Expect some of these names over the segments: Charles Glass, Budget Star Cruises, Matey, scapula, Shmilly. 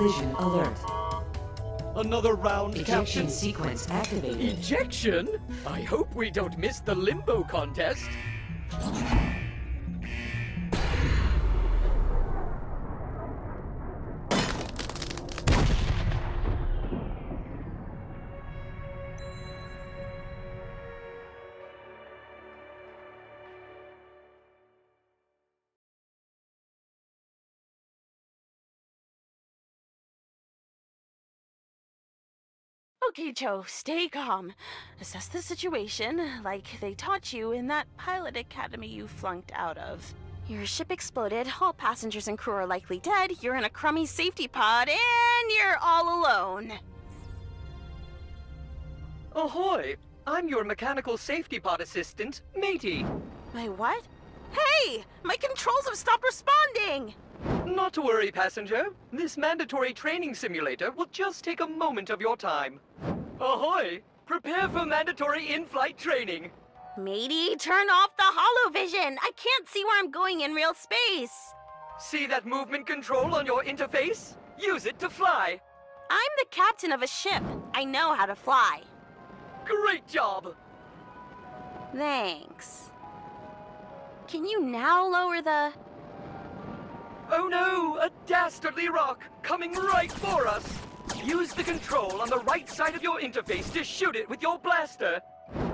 Collision alert. Another round, Captain. Ejection sequence activated. Ejection? I hope we don't miss the limbo contest. Okay, Joe, stay calm. Assess the situation like they taught you in that pilot academy you flunked out of. Your ship exploded, all passengers and crew are likely dead, you're in a crummy safety pod, and you're all alone. Ahoy! I'm your mechanical safety pod assistant, Matey. My what? Hey! My controls have stopped responding! Not to worry, passenger. This mandatory training simulator will just take a moment of your time. Ahoy! Prepare for mandatory in-flight training. Matey, turn off the holovision! I can't see where I'm going in real space! See that movement control on your interface? Use it to fly! I'm the captain of a ship. I know how to fly. Great job! Thanks. Can you now lower the... Oh no! A dastardly rock! Coming right for us! Use the control on the right side of your interface to shoot it with your blaster!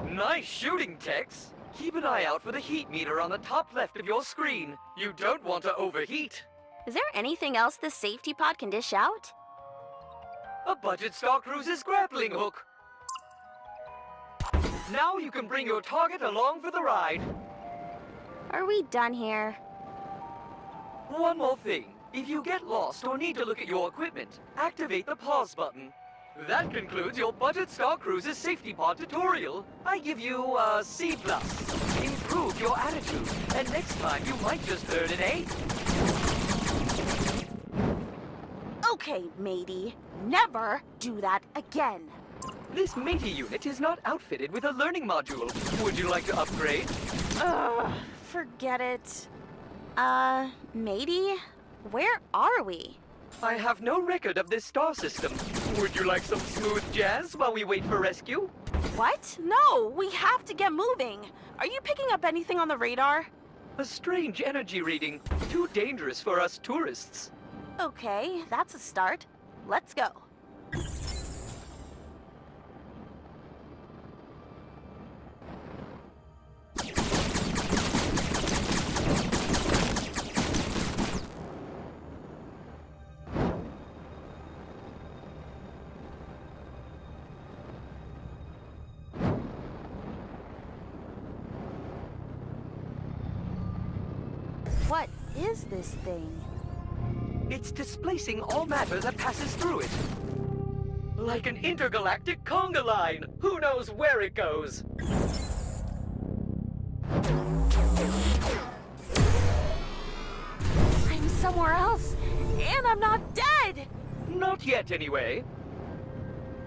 Nice shooting, Tex! Keep an eye out for the heat meter on the top left of your screen. You don't want to overheat. Is there anything else this safety pod can dish out? A Budget Star Cruises grappling hook! Now you can bring your target along for the ride. Are we done here? One more thing. If you get lost or need to look at your equipment, activate the pause button. That concludes your Budget Star Cruises Safety Pod tutorial. I give you a C+. Improve your attitude, and next time you might just earn an A. Okay, Matey. Never do that again. This Matey unit is not outfitted with a learning module. Would you like to upgrade? Forget it. Matey? Where are we? I have no record of this star system. Would you like some smooth jazz while we wait for rescue? What? No, we have to get moving. Are you picking up anything on the radar? A strange energy reading. Too dangerous for us tourists. Okay, that's a start. Let's go. What is this thing? It's displacing all matter that passes through it. Like an intergalactic conga line. Who knows where it goes? I'm somewhere else, and I'm not dead! Not yet, anyway.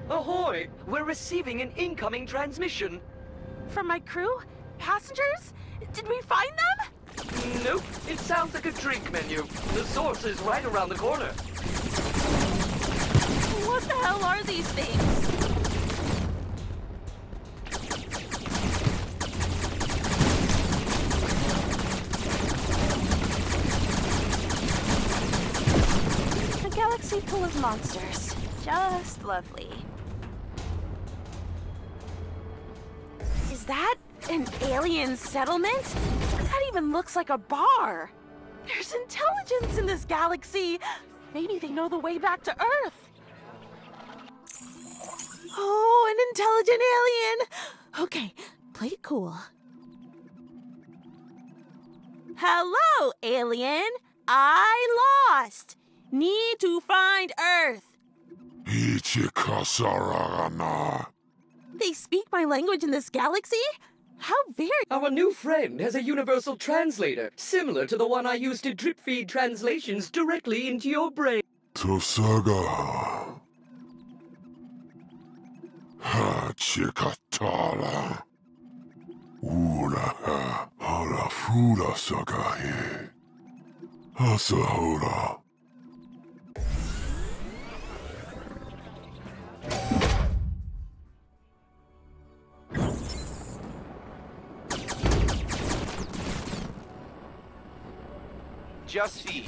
Ahoy! We're receiving an incoming transmission. From my crew? Passengers? Did we find them? Nope, it sounds like a drink menu. The source is right around the corner. What the hell are these things? A galaxy full of monsters. Just lovely. Is that an alien settlement? That even looks like a bar. There's intelligence in this galaxy. Maybe they know the way back to Earth. Oh, an intelligent alien. Okay, play it cool. Hello, alien. I lost. Need to find Earth. They speak my language in this galaxy? How very... Our new friend has a universal translator, similar to the one I use to drip-feed translations directly into your brain. Tosaga... Hachikatala... Uraha... Harafura Sagahe... Asahora... just feed.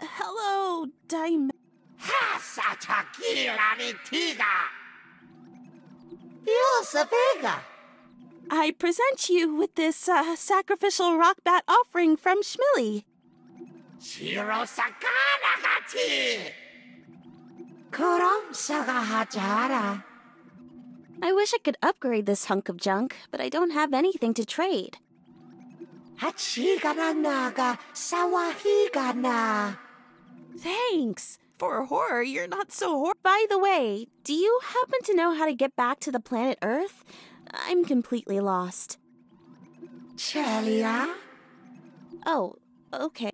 Hello, Diamond. I present you with this sacrificial rock bat offering from Shmilly. I wish I could upgrade this hunk of junk, but I don't have anything to trade. Thanks. For horror, you're not so horror. By the way, do you happen to know how to get back to the planet Earth? I'm completely lost. Chelia? Oh, okay.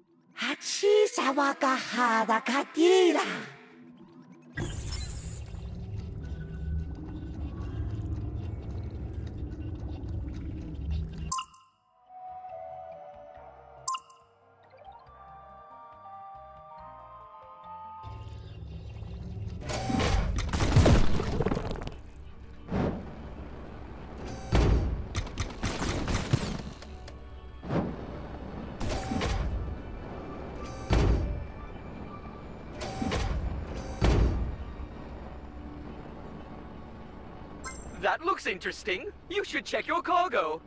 That looks interesting. You should check your cargo.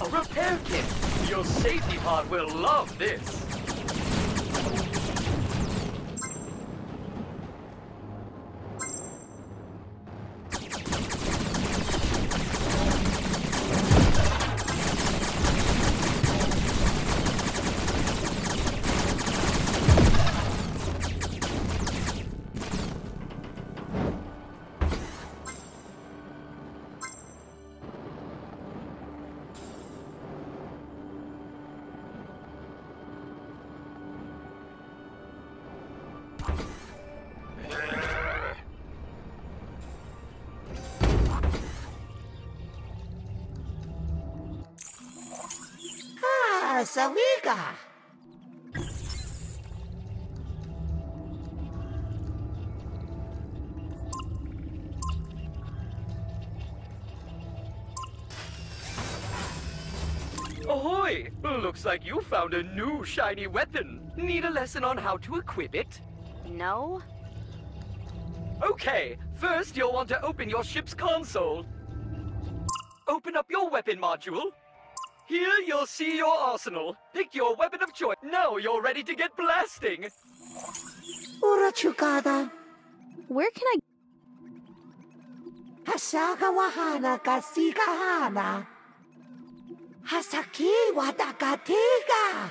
A repair kit. Your safety pod will love this. Sawiga. Ahoy! Looks like you found a new shiny weapon. Need a lesson on how to equip it? No. Okay, first you'll want to open your ship's console. Open up your weapon module. Here you'll see your arsenal. Pick your weapon of choice. Now you're ready to get blasting. Urachukada. Where can I... Hasagawahana kasigahana. Hasaki watakatiga.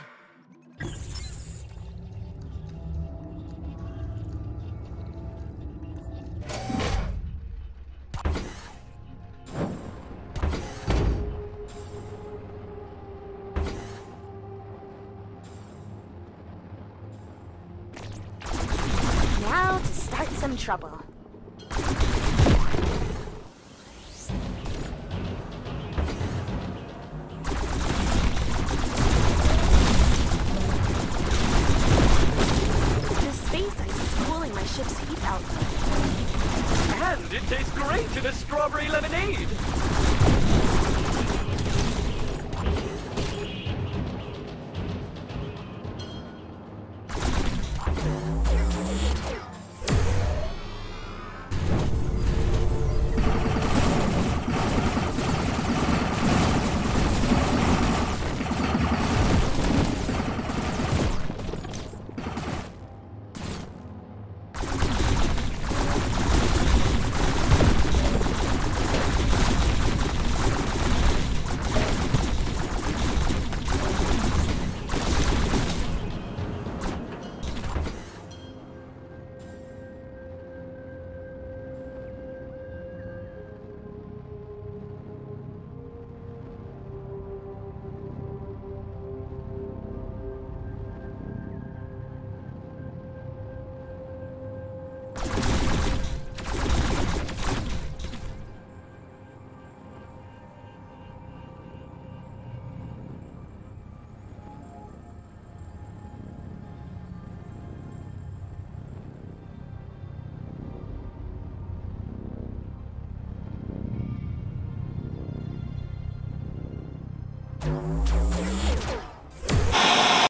Trouble. The space ice is cooling my ship's heat output. And it tastes great in a strawberry lemonade!